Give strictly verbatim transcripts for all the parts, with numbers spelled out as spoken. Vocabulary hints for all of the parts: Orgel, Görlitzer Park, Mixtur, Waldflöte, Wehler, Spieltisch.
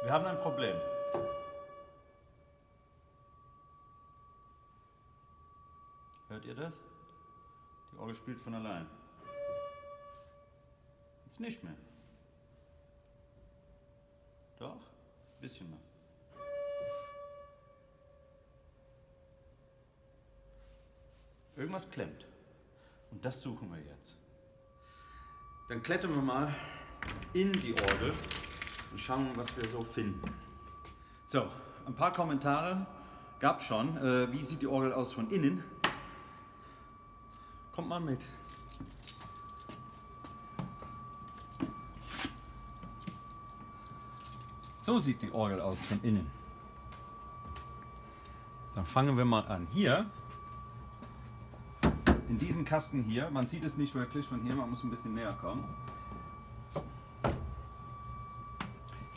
Wir haben ein Problem. Hört ihr das? Die Orgel spielt von allein. Jetzt nicht mehr. Doch, ein bisschen mehr. Irgendwas klemmt. Und das suchen wir jetzt. Dann klettern wir mal in die Orgel und schauen, was wir so finden. So, ein paar Kommentare gab es schon. Äh, wie sieht die Orgel aus von innen? Kommt mal mit. So sieht die Orgel aus von innen. Dann fangen wir mal an. Hier, in diesem Kasten hier, man sieht es nicht wirklich von hier, man muss ein bisschen näher kommen.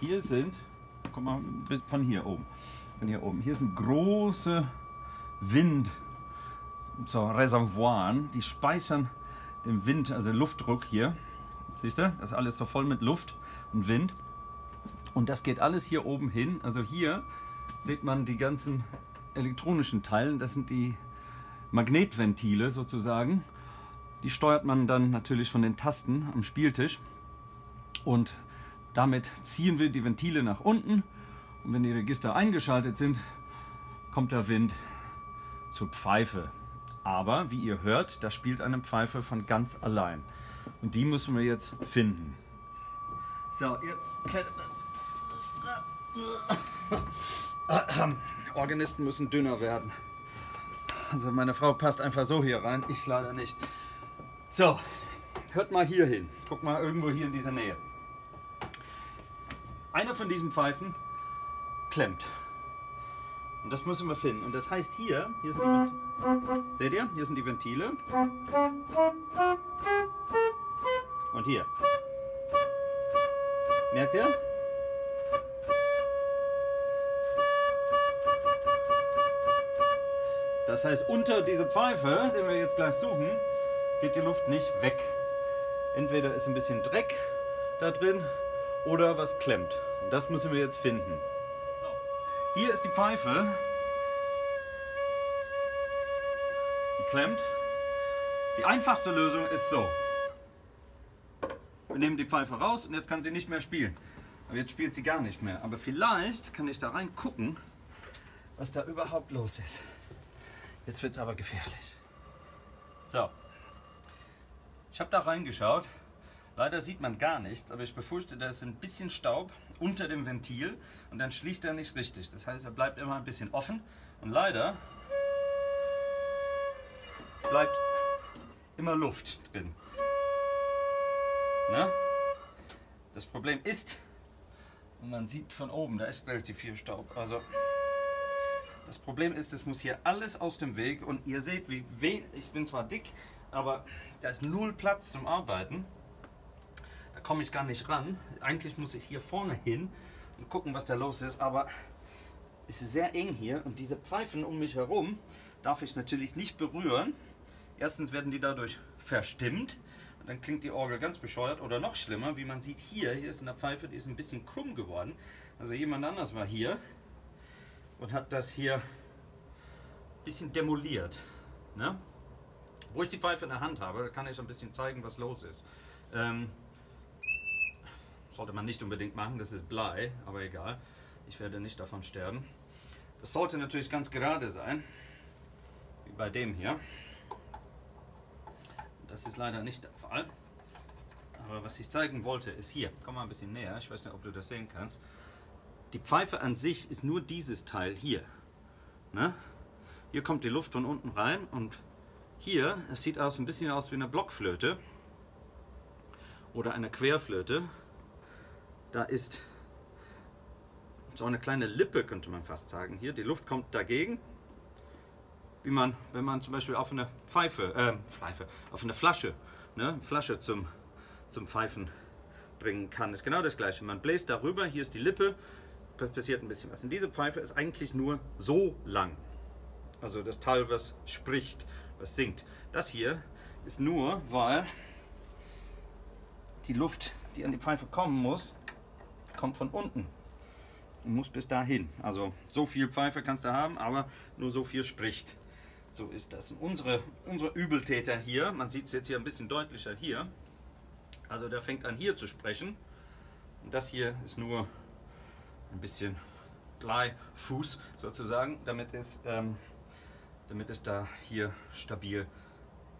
Hier sind, guck mal, von hier oben, von hier oben, hier sind große Wind, so Reservoiren, die speichern den Wind, also den Luftdruck hier. Siehst du, das ist alles so voll mit Luft und Wind. Und das geht alles hier oben hin. Also hier sieht man die ganzen elektronischen Teile, das sind die Magnetventile sozusagen. Die steuert man dann natürlich von den Tasten am Spieltisch. Und damit ziehen wir die Ventile nach unten und wenn die Register eingeschaltet sind, kommt der Wind zur Pfeife. Aber, wie ihr hört, da spielt eine Pfeife von ganz allein. Und die müssen wir jetzt finden. So, jetzt Organisten müssen dünner werden. Also meine Frau passt einfach so hier rein, ich leider nicht. So, hört mal hier hin. Guck mal irgendwo hier in dieser Nähe. Einer von diesen Pfeifen klemmt. Und das müssen wir finden. Und das heißt hier, hier sind die, seht ihr? Hier sind die Ventile. Und hier. Merkt ihr? Das heißt, unter diese Pfeife, den wir jetzt gleich suchen, geht die Luft nicht weg. Entweder ist ein bisschen Dreck da drin, oder was klemmt. Und das müssen wir jetzt finden. Hier ist die Pfeife. Die klemmt. Die einfachste Lösung ist so. Wir nehmen die Pfeife raus und jetzt kann sie nicht mehr spielen. Aber jetzt spielt sie gar nicht mehr. Aber vielleicht kann ich da rein gucken, was da überhaupt los ist. Jetzt wird es aber gefährlich. So. Ich habe da reingeschaut. Leider sieht man gar nichts, aber ich befürchte, da ist ein bisschen Staub unter dem Ventil und dann schließt er nicht richtig. Das heißt, er bleibt immer ein bisschen offen und leider bleibt immer Luft drin. Ne? Das Problem ist, und man sieht von oben, da ist relativ viel Staub. Also das Problem ist, es muss hier alles aus dem Weg und ihr seht, wie wenig, ich bin zwar dick, aber da ist null Platz zum Arbeiten. Komme ich gar nicht ran. Eigentlich muss ich hier vorne hin und gucken, was da los ist, aber es ist sehr eng hier und diese Pfeifen um mich herum darf ich natürlich nicht berühren. Erstens werden die dadurch verstimmt und dann klingt die Orgel ganz bescheuert oder noch schlimmer, wie man sieht hier, hier ist eine Pfeife, die ist ein bisschen krumm geworden. Also jemand anders war hier und hat das hier ein bisschen demoliert. Ne? Wo ich die Pfeife in der Hand habe, kann ich ein bisschen zeigen, was los ist. Ähm, Sollte man nicht unbedingt machen, das ist Blei, aber egal, ich werde nicht davon sterben. Das sollte natürlich ganz gerade sein, wie bei dem hier. Das ist leider nicht der Fall. Aber was ich zeigen wollte, ist hier. Komm mal ein bisschen näher, ich weiß nicht, ob du das sehen kannst. Die Pfeife an sich ist nur dieses Teil hier. Ne? Hier kommt die Luft von unten rein und hier, es sieht aus, ein bisschen aus wie eine Blockflöte oder eine Querflöte. Da ist so eine kleine Lippe, könnte man fast sagen. Hier, die Luft kommt dagegen, wie man, wenn man zum Beispiel auf eine Pfeife, äh, Pfeife, auf eine Flasche, ne, Flasche zum, zum Pfeifen bringen kann. Ist genau das Gleiche. Man bläst darüber, hier ist die Lippe, passiert ein bisschen was. Und diese Pfeife ist eigentlich nur so lang. Also das Teil, was spricht, was singt. Das hier ist nur, weil die Luft, die an die Pfeife kommen muss, kommt von unten. und muss bis dahin. Also so viel Pfeife kannst du haben, aber nur so viel spricht. So ist das. Und unsere, unsere Übeltäter hier, man sieht es jetzt hier ein bisschen deutlicher hier, also der fängt an hier zu sprechen. Und das hier ist nur ein bisschen Bleifuß sozusagen, damit es, ähm, damit es da hier stabil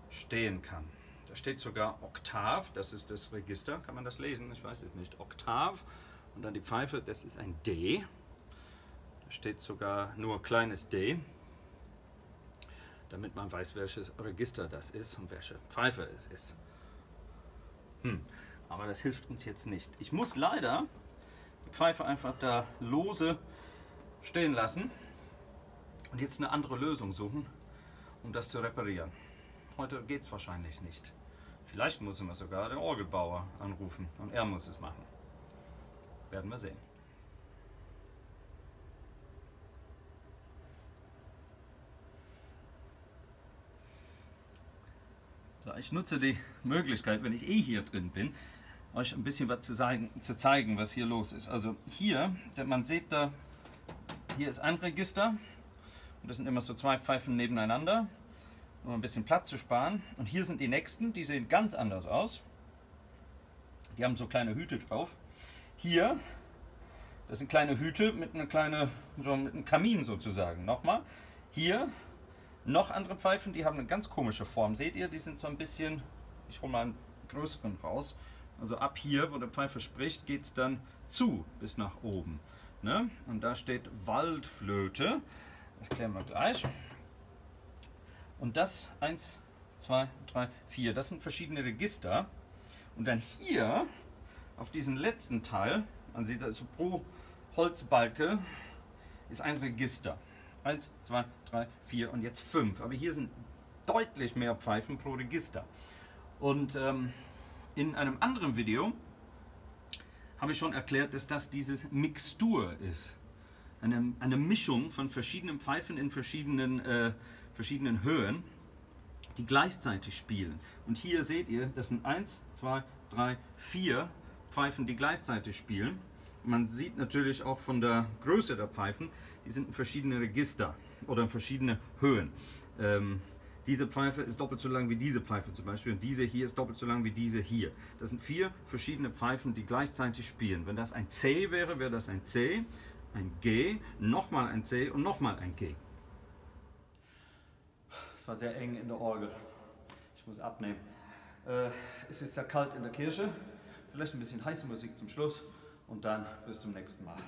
stehen kann. Da steht sogar Oktav, das ist das Register, kann man das lesen? Ich weiß es nicht. Oktav und dann die Pfeife, das ist ein D. Da steht sogar nur kleines D, damit man weiß, welches Register das ist und welche Pfeife es ist. Hm. Aber das hilft uns jetzt nicht. Ich muss leider die Pfeife einfach da lose stehen lassen und jetzt eine andere Lösung suchen, um das zu reparieren. Heute geht es wahrscheinlich nicht. Vielleicht müssen wir sogar den Orgelbauer anrufen und er muss es machen. Werden wir sehen. So, ich nutze die Möglichkeit, wenn ich eh hier drin bin, euch ein bisschen was zu zeigen, zu zeigen, was hier los ist. Also hier, man sieht da, hier ist ein Register und das sind immer so zwei Pfeifen nebeneinander, um ein bisschen Platz zu sparen. Und hier sind die nächsten, die sehen ganz anders aus. Die haben so kleine Hüte drauf. Hier, das sind kleine Hüte mit, eine kleine, so mit einem Kamin sozusagen. Nochmal. Hier noch andere Pfeifen, die haben eine ganz komische Form. Seht ihr, die sind so ein bisschen, ich hole mal einen größeren raus. Also ab hier, wo der Pfeife spricht, geht es dann zu bis nach oben. Ne? Und da steht Waldflöte. Das klären wir gleich. Und das eins, zwei, drei, vier, das sind verschiedene Register. Und dann hier, auf diesen letzten Teil, man sieht also pro Holzbalke, ist ein Register. eins, zwei, drei, vier und jetzt fünf. Aber hier sind deutlich mehr Pfeifen pro Register. Und ähm, in einem anderen Video habe ich schon erklärt, dass das dieses Mixtur ist. Eine, eine Mischung von verschiedenen Pfeifen in verschiedenen äh, verschiedenen Höhen, die gleichzeitig spielen. Und hier seht ihr, das sind eins, zwei, drei, vier Pfeifen, die gleichzeitig spielen. Man sieht natürlich auch von der Größe der Pfeifen, die sind in verschiedene Register oder in verschiedene Höhen. Ähm, diese Pfeife ist doppelt so lang wie diese Pfeife zum Beispiel und diese hier ist doppelt so lang wie diese hier. Das sind vier verschiedene Pfeifen, die gleichzeitig spielen. Wenn das ein C wäre, wäre das ein C, ein G, nochmal ein C und nochmal ein G. Es war sehr eng in der Orgel. Ich muss abnehmen. Äh, es ist sehr kalt in der Kirche. Vielleicht ein bisschen heiße Musik zum Schluss und dann bis zum nächsten Mal.